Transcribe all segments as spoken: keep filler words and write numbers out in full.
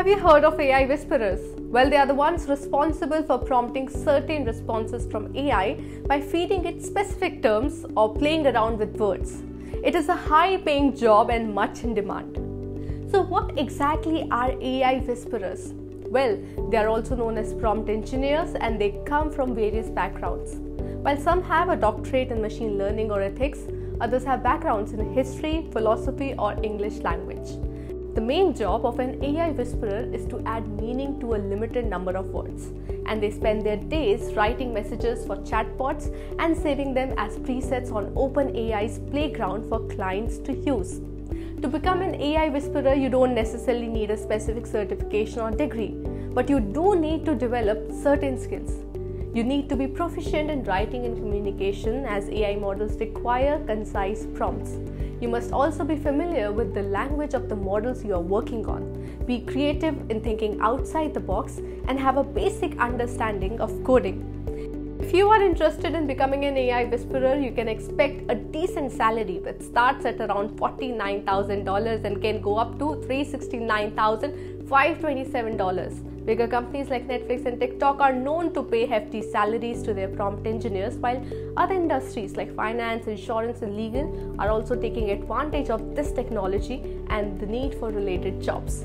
Have you heard of A I whisperers? Well, they are the ones responsible for prompting certain responses from A I by feeding it specific terms or playing around with words. It is a high-paying job and much in demand. So what exactly are A I whisperers? Well, they are also known as prompt engineers, and they come from various backgrounds. While some have a doctorate in machine learning or ethics, others have backgrounds in history, philosophy, or English language. The main job of an A I whisperer is to add meaning to a limited number of words, and they spend their days writing messages for chatbots and saving them as presets on OpenAI's playground for clients to use. To become an A I whisperer, you don't necessarily need a specific certification or degree, but you do need to develop certain skills. You need to be proficient in writing and communication, as A I models require concise prompts. You must also be familiar with the language of the models you are working on, be creative in thinking outside the box, and have a basic understanding of coding. If you are interested in becoming an A I whisperer, you can expect a decent salary that starts at around forty-nine thousand dollars and can go up to three hundred sixty-nine thousand five hundred twenty-seven dollars. Bigger companies like Netflix and TikTok are known to pay hefty salaries to their prompt engineers, while other industries like finance, insurance, and legal are also taking advantage of this technology and the need for related jobs.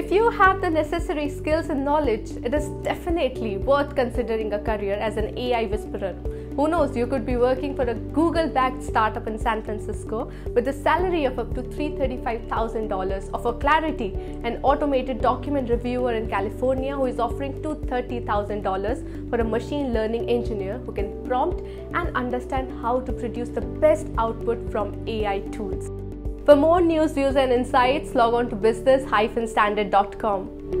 If you have the necessary skills and knowledge, it is definitely worth considering a career as an A I whisperer. Who knows, you could be working for a Google-backed startup in San Francisco with a salary of up to three hundred thirty-five thousand dollars, or for Clarity, an automated document reviewer in California who is offering two hundred thirty thousand dollars for a machine learning engineer who can prompt and understand how to produce the best output from A I tools. For more news, views, and insights, log on to business dash standard dot com.